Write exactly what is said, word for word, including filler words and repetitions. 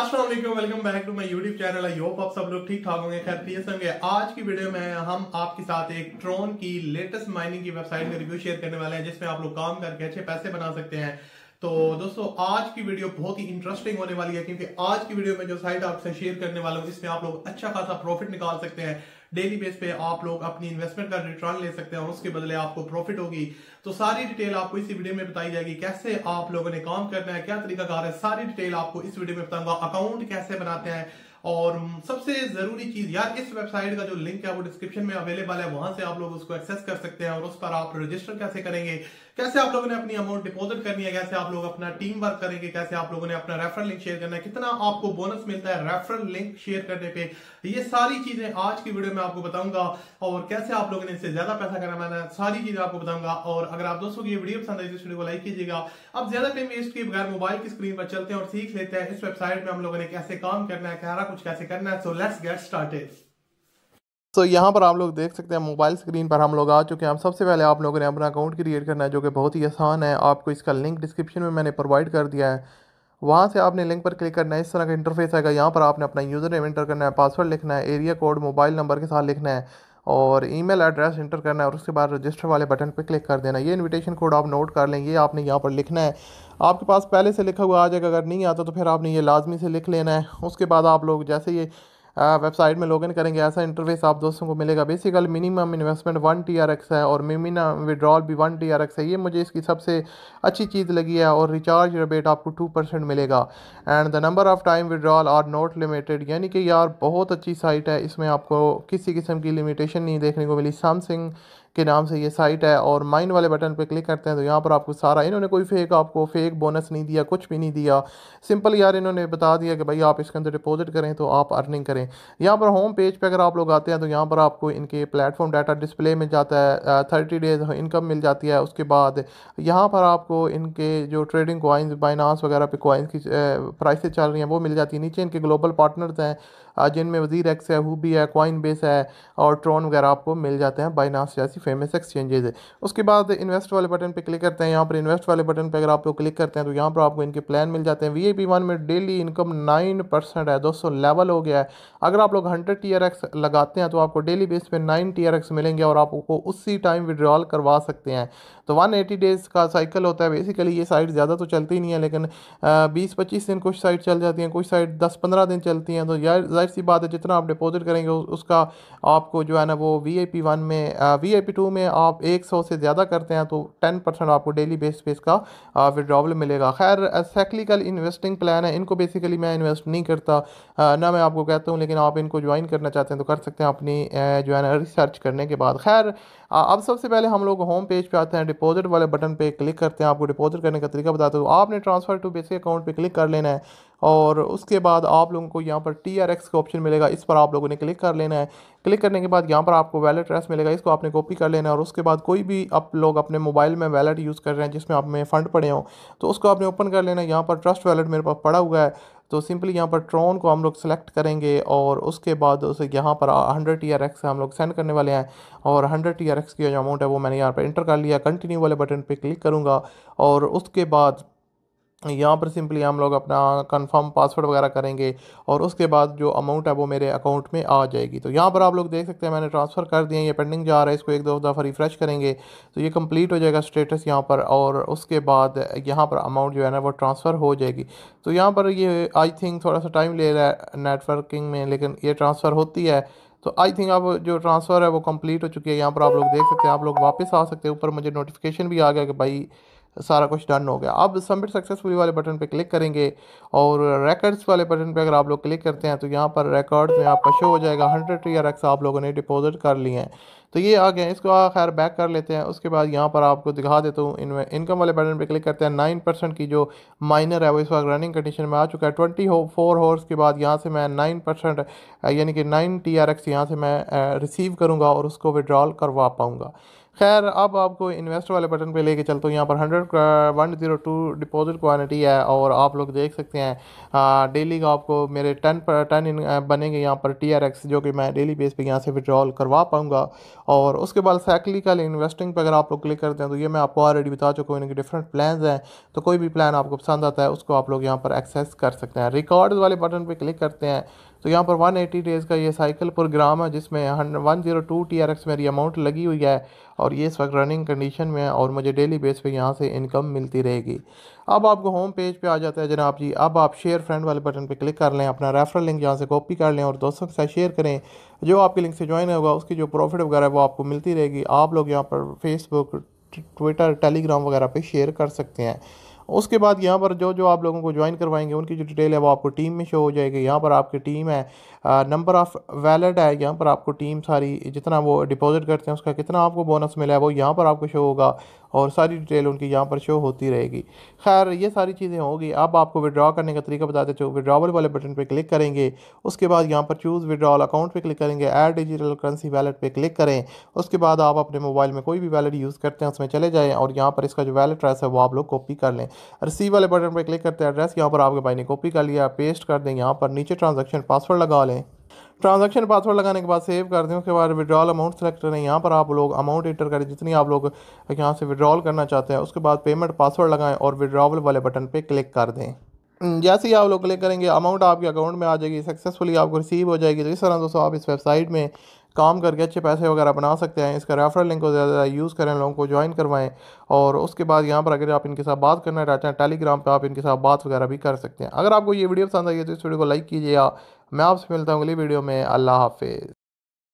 अस्सलाम वालेकुम, welcome back to my YouTube channel. I hope आप सब लोग ठीक ठाक होंगे, खैरियत होंगे। आज की वीडियो में हम आपके साथ एक ट्रोन की लेटेस्ट माइनिंग की वेबसाइट का रिव्यू शेयर करने वाले हैं, जिसमें आप लोग काम करके अच्छे पैसे बना सकते हैं। तो दोस्तों आज की वीडियो बहुत ही इंटरेस्टिंग होने वाली है, क्योंकि आज की वीडियो में जो साइट आपसे शेयर करने वाला हूँ, इसमें आप लोग अच्छा खासा प्रॉफिट निकाल सकते हैं। डेली बेस पे आप लोग अपनी इन्वेस्टमेंट का रिटर्न ले सकते हैं और उसके बदले आपको प्रॉफिट होगी। तो सारी डिटेल आपको इसी वीडियो में बताई जाएगी, कैसे आप लोगों ने काम करना है, क्या तरीका कार है, सारी डिटेल आपको इस वीडियो में बताऊंगा। अकाउंट कैसे बनाते हैं, और सबसे जरूरी चीज यार, इस वेबसाइट का जो लिंक है वो डिस्क्रिप्शन में अवेलेबल है, वहां से आप लोग उसको एक्सेस कर सकते हैं। और उस पर आप रजिस्टर कैसे करेंगे, कैसे आप लोगों ने अपनी अमाउंट डिपॉजिट करनी है, कैसे आप लोग अपना टीम वर्क करेंगे, कैसे आप लोगों ने अपना रेफरल लिंक शेयर करना है, कितना आपको बोनस मिलता है रेफरल लिंक शेयर करने पे, ये सारी चीजें आज की वीडियो में आपको बताऊंगा। और कैसे आप लोगों ने इससे ज्यादा पैसा कमाना है, सारी चीजें आपको बताऊंगा। और अगर आप दोस्तों की वीडियो पसंद आई तो इस वीडियो को लाइक कीजिएगा। अब ज्यादा टाइम वेस्ट किए बगैर मोबाइल की स्क्रीन पर चलते हैं और सीख लेते हैं इस वेबसाइट में हम लोगों ने कैसे काम करना है, क्या कुछ कैसे करना है। So let's get started. तो so, यहाँ पर आप लोग देख सकते हैं मोबाइल स्क्रीन पर हम लोग आ चुके हैं। हम सबसे पहले आप लोगों ने अपना अकाउंट क्रिएट करना है, जो कि बहुत ही आसान है। आपको इसका लिंक डिस्क्रिप्शन में मैंने प्रोवाइड कर दिया है, वहाँ से आपने लिंक पर क्लिक करना है। इस तरह का इंटरफेस आएगा। यहाँ पर आपने अपना यूज़र नेम एंटर करना है, पासवर्ड लिखना है, एरिया कोड मोबाइल नंबर के साथ लिखना है और ईमेल एड्रेस इंटर करना है, और उसके बाद रजिस्टर वाले बटन पर क्लिक कर देना है। ये इनविटेशन कोड आप नोट कर लेंगे, आपने यहाँ पर लिखना है। आपके पास पहले से लिखा हुआ आ जाएगा, अगर नहीं आता तो फिर आपने ये लाजमी से लिख लेना है। उसके बाद आप लोग जैसे ये वेबसाइट में लॉगिन करेंगे, ऐसा इंटरफेस आप दोस्तों को मिलेगा। Basically minimum investment one T R X है और मिनिमम विड्रॉल भी वन टी आर एक्स है। ये मुझे इसकी सबसे अच्छी चीज़ लगी है। और रिचार्ज रेट आपको टू परसेंट मिलेगा। And the number of time withdrawal are not limited, यानी कि यार बहुत अच्छी साइट है, इसमें आपको किसी किस्म की लिमिटेशन नहीं देखने को मिली। सैमसंग के नाम से ये साइट है। और माइन वाले बटन पे क्लिक करते हैं तो यहाँ पर आपको सारा, इन्होंने कोई फेक आपको फेक बोनस नहीं दिया, कुछ भी नहीं दिया। सिंपल यार इन्होंने बता दिया कि भाई आप इसके अंदर डिपॉजिट करें तो आप अर्निंग करें। यहाँ पर होम पेज पे अगर आप लोग आते हैं तो यहाँ पर आपको इनके प्लेटफॉर्म डाटा डिस्प्ले मिल जाता है, थर्टी डेज इनकम मिल जाती है। उसके बाद यहाँ पर आपको इनके जो ट्रेडिंग कॉइन्स बाइनांस वगैरह पे कॉइन्स की प्राइसेज चल रही हैं वो मिल जाती है। नीचे इनके ग्लोबल पार्टनर्स हैं, जिनमें वजीर एक्स है, हुबी है, कॉइनबेस है और ट्रोन वगैरह आपको मिल जाते हैं, बाइनांस जैसी फेमस एक्सचेंजेस है। उसके बाद इन्वेस्ट वाले बटन पे क्लिक करते हैं। यहाँ पर इन्वेस्ट वाले बटन पे अगर आप लोग क्लिक करते हैं तो यहाँ पर आपको इनके प्लान मिल जाते हैं। वीआईपी वन में डेली इनकम नाइन परसेंट है दोस्तों, लेवल हो गया है। अगर आप लोग हंड्रेड टीआरएक्स लगाते हैं तो आपको डेली बेस पे नाइन टीआरएक्स मिलेंगे और आपको उसी टाइम विड्रॉल करवा सकते हैं। तो वन एटी डेज़ का साइकिल होता है। बेसिकली ये साइट ज़्यादा तो चलती नहीं है, लेकिन बीस पच्चीस दिन कुछ साइट चल जाती हैं, कुछ साइट दस पंद्रह दिन चलती हैं। तो यार जाहिर सी बात है, जितना आप डिपॉजिट करेंगे उसका आपको जो है ना वो वी आई पी वन में वी आई पी टू में आप एक सौ से ज़्यादा करते हैं तो टेन परसेंट आपको डेली बेस पे इसका विड्रॉवल मिलेगा। खैर साइक्लिकल इन्वेस्टिंग प्लान है, इनको बेसिकली मैं इन्वेस्ट नहीं करता, ना मैं आपको कहता हूँ, लेकिन आप इनको ज्वाइन करना चाहते हैं तो कर सकते हैं अपनी जो है ना रिसर्च करने के बाद। खैर अब सबसे पहले हम लोग होम पेज पे आते हैं, डिपॉजिट वाले बटन पे क्लिक करते हैं। आपको डिपॉजिट करने का तरीका बताते हो, आपने ट्रांसफ़र टू बेसिक अकाउंट पे क्लिक कर लेना है और उसके बाद आप लोगों को यहाँ पर टी आर एक्स का ऑप्शन मिलेगा, इस पर आप लोगों ने क्लिक कर लेना है। क्लिक करने के बाद यहाँ पर आपको वैलेट एड्रेस मिलेगा, इसको आपने कॉपी कर लेना है। और उसके बाद कोई भी आप लोग अपने मोबाइल में वैलेट यूज़ कर रहे हैं जिसमें आप में फ़ंड पड़े हों तो उसको आपने ओपन कर लेना है। यहाँ पर ट्रस्ट वैलेट मेरे पास पड़ा हुआ है, तो सिंपली यहाँ पर ट्रॉन को हम लोग सेलेक्ट करेंगे और उसके बाद उसे यहाँ पर हंड्रेड टी आर एक्स हम लोग सेंड करने वाले हैं। और हंड्रेड टी आर एक्स की जो अमाउंट है वो मैंने यहाँ पर इंटर कर लिया, कंटिन्यू वाले बटन पर क्लिक करूँगा और उसके बाद यहाँ पर सिंपली हम लोग अपना कंफर्म पासवर्ड वगैरह करेंगे और उसके बाद जो अमाउंट है वो मेरे अकाउंट में आ जाएगी। तो यहाँ पर आप लोग देख सकते हैं मैंने ट्रांसफ़र कर दिए, ये पेंडिंग जा रहा है, इसको एक दो दफ़ा रिफ़्रेश करेंगे तो ये कंप्लीट हो जाएगा स्टेटस यहाँ पर। और उसके बाद यहाँ पर अमाउंट जो है ना वो ट्रांसफ़र हो जाएगी। तो यहाँ पर ये आई थिंक थोड़ा सा टाइम ले रहा है नेटवर्किंग में, लेकिन ये ट्रांसफ़र होती है। तो आई थिंक अब जो ट्रांसफ़र है वो कंप्लीट हो चुकी है। यहाँ पर आप लोग देख सकते हैं, आप लोग वापस आ सकते हैं, ऊपर मुझे नोटिफिकेशन भी आ गया कि भाई सारा कुछ डन हो गया। अब सबमिट सक्सेसफुली वाले बटन पे क्लिक करेंगे और रिकॉर्ड्स वाले बटन पे अगर आप लोग क्लिक करते हैं तो यहाँ पर रिकॉर्ड्स में आपका शो हो जाएगा हंड्रेड टीआरएक्स आप लोगों ने डिपॉजिट कर लिए हैं। तो ये आ गए, इसको खैर बैक कर लेते हैं। उसके बाद यहाँ पर आपको दिखा देता हूँ, इन इनकम वाले बटन पे क्लिक करते हैं। नाइन परसेंट की जो माइनर है वो इस वक्त रनिंग कंडीशन में आ चुका है। ट्वेंटी हो फोर हावर्स के बाद यहाँ से मैं नाइन परसेंट यानी कि नाइन टी आर एक्स यहाँ से मैं रिसीव करूँगा और उसको विड्रॉल करवा पाऊँगा। खैर अब आपको इन्वेस्ट वाले बटन पे लेके चलता हूँ। यहाँ पर hundred one zero two deposit quantity है और आप लोग देख सकते हैं डेली का आपको मेरे टेन पर टेन बनेंगे यहाँ पर टी आर एक्स, जो कि मैं डेली बेस पे यहाँ से विड्रॉल करवा पाऊँगा। और उसके बाद साइक्लिकल इन्वेस्टिंग पर अगर आप लोग क्लिक करते हैं तो ये मैं आपको ऑलरेडी बता चुका हूँ, इनके डिफरेंट प्लान्स हैं, तो कोई भी प्लान आपको पसंद आता है उसको आप लोग यहाँ पर एक्सेस कर सकते हैं। रिकॉर्ड्स वाले बटन पर क्लिक करते हैं तो यहाँ पर एक सौ अस्सी डेज़ का ये साइकिल प्रोग्राम है जिसमें one zero two T R X मेरी अमाउंट लगी हुई है और ये इस वक्त रनिंग कंडीशन में है और मुझे डेली बेस पे यहाँ से इनकम मिलती रहेगी। अब आपको होम पेज पे आ जाता है जनाब जी। अब आप शेयर फ्रेंड वाले बटन पे क्लिक कर लें, अपना रेफरल लिंक यहाँ से कॉपी कर लें और दोस्तों के साथ शेयर करें। जो आपके लिंक से ज्वाइन होगा उसकी जो प्रॉफिट वगैरह वो आपको मिलती रहेगी। आप लोग यहाँ पर फेसबुक, ट्विटर, टेलीग्राम वगैरह पर शेयर कर सकते हैं। उसके बाद यहाँ पर जो जो आप लोगों को ज्वाइन करवाएंगे उनकी जो डिटेल है वो आपको टीम में शो हो जाएगी। यहाँ पर आपकी टीम है, नंबर ऑफ़ वैलेट है, यहाँ पर आपको टीम सारी जितना वो डिपॉजिट करते हैं उसका कितना आपको बोनस मिला है वो यहाँ पर आपको शो होगा और सारी डिटेल उनकी यहाँ पर शो होती रहेगी। खैर ये सारी चीज़ें होगी। अब आपको विड्रॉ करने का तरीका बताते चलो, विड्रॉवल वाले बटन पे क्लिक करेंगे। उसके बाद यहाँ पर चूज़ विड्रॉल अकाउंट पे क्लिक करेंगे, ऐड डिजिटल करेंसी वैलेट पे क्लिक करें। उसके बाद आप अपने मोबाइल में कोई भी वैलेट यूज़ करते हैं उसमें चले जाएँ और यहाँ पर इसका जो वैलेट ट्रेस है वो आप लोग कॉपी कर लें। रिसीव वाले बटन पर क्लिक करते हैं, एड्रेस यहाँ पर आपके भाई ने कॉपी कर लिया, पेस्ट कर दें यहाँ पर, नीचे ट्रांजेक्शन पासवर्ड लगा लें। ट्रांजैक्शन पासवर्ड लगाने के बाद सेव कर दें। उसके बाद विड्रॉल अमाउंट सेलेक्ट करें, यहाँ पर आप लोग अमाउंट एंटर करें जितनी आप लोग यहाँ से विड्रॉल करना चाहते हैं। उसके बाद पेमेंट पासवर्ड लगाएं और विड्रॉवल वाले बटन पे क्लिक कर दें। जैसे ही आप लोग क्लिक करेंगे अमाउंट आपके अकाउंट में आ जाएगी, सक्सेसफुली आपको रिसीव हो जाएगी। तो इस तरह दोस्तों आप इस वेबसाइट में काम करके अच्छे पैसे वगैरह बना सकते हैं। इसका रेफरल लिंक को ज़्यादा यूज़ करें, लोगों को ज्वाइन करवाएं। और उसके बाद यहाँ पर अगर आप इनके साथ बात करना चाहते हैं टेलीग्राम पर आप इनके साथ बात वगैरह भी कर सकते हैं। अगर आपको ये वीडियो पसंद आई है तो इस वीडियो को लाइक कीजिएगा। मैं आपसे मिलता हूँ अगली वीडियो में। अल्लाह हाफिज़।